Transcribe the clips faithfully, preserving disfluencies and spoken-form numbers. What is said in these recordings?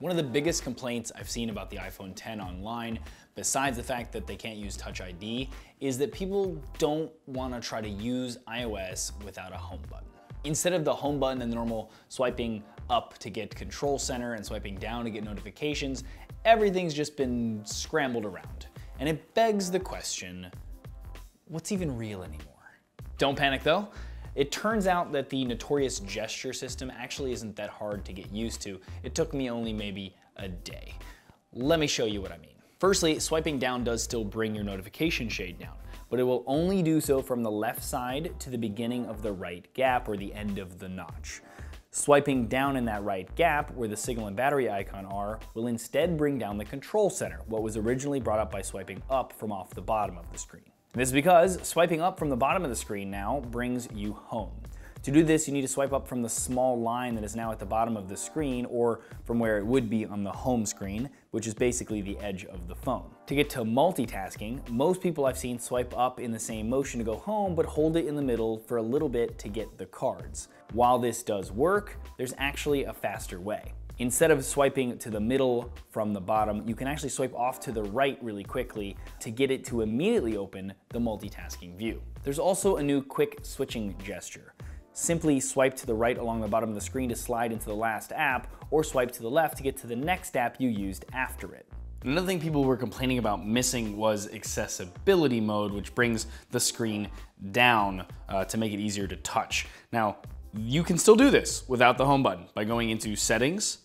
One of the biggest complaints I've seen about the iPhone ten online, besides the fact that they can't use Touch I D, is that people don't want to try to use iOS without a home button. Instead of the home button and the normal swiping up to get Control Center and swiping down to get notifications, everything's just been scrambled around. And it begs the question, what's even real anymore? Don't panic though. It turns out that the notorious gesture system actually isn't that hard to get used to. It took me only maybe a day. Let me show you what I mean. Firstly, swiping down does still bring your notification shade down, but it will only do so from the left side to the beginning of the right gap or the end of the notch. Swiping down in that right gap where the signal and battery icon are will instead bring down the Control Center, what was originally brought up by swiping up from off the bottom of the screen. This is because swiping up from the bottom of the screen now brings you home. To do this, you need to swipe up from the small line that is now at the bottom of the screen or from where it would be on the home screen, which is basically the edge of the phone. To get to multitasking, most people I've seen swipe up in the same motion to go home, but hold it in the middle for a little bit to get the cards. While this does work, there's actually a faster way. Instead of swiping to the middle from the bottom, you can actually swipe off to the right really quickly to get it to immediately open the multitasking view. There's also a new quick switching gesture. Simply swipe to the right along the bottom of the screen to slide into the last app, or swipe to the left to get to the next app you used after it. Another thing people were complaining about missing was accessibility mode, which brings the screen down uh, to make it easier to touch. Now, you can still do this without the home button by going into Settings,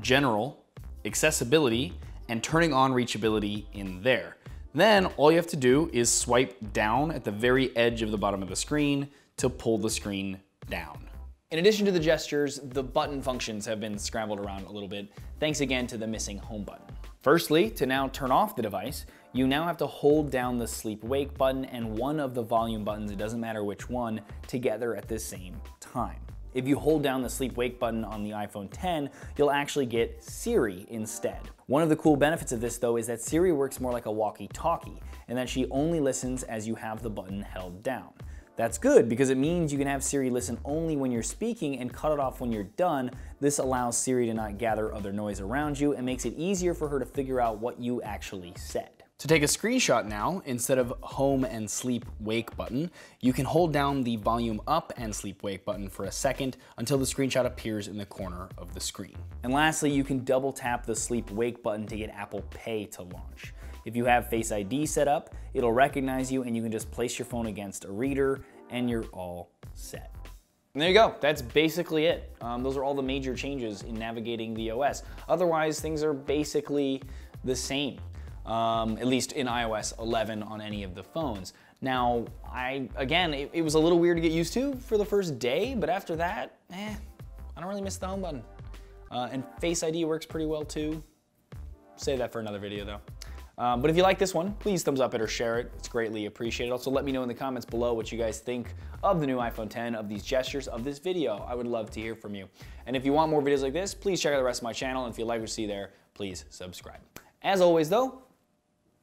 General, Accessibility, and turning on reachability in there. Then all you have to do is swipe down at the very edge of the bottom of the screen to pull the screen down. In addition to the gestures, the button functions have been scrambled around a little bit, thanks again to the missing home button. Firstly, to now turn off the device, you now have to hold down the sleep-wake button and one of the volume buttons, it doesn't matter which one, together at the same time. If you hold down the sleep-wake button on the iPhone ten, you'll actually get Siri instead. One of the cool benefits of this though is that Siri works more like a walkie-talkie, and that she only listens as you have the button held down. That's good because it means you can have Siri listen only when you're speaking and cut it off when you're done. This allows Siri to not gather other noise around you and makes it easier for her to figure out what you actually said. To take a screenshot now, instead of home and sleep wake button, you can hold down the volume up and sleep wake button for a second until the screenshot appears in the corner of the screen. And lastly, you can double tap the sleep wake button to get Apple Pay to launch. If you have Face I D set up, it'll recognize you and you can just place your phone against a reader and you're all set. And there you go, that's basically it. Um, those are all the major changes in navigating the O S. Otherwise, things are basically the same. Um, at least in iOS eleven on any of the phones. Now, I again, it, it was a little weird to get used to for the first day, but after that, eh, I don't really miss the home button. Uh, and Face I D works pretty well too. Save that for another video though. Um, but if you like this one, please thumbs up it or share it. It's greatly appreciated. Also, let me know in the comments below what you guys think of the new iPhone ten, of these gestures, of this video. I would love to hear from you. And if you want more videos like this, please check out the rest of my channel. And if you like what you see there, please subscribe. As always though,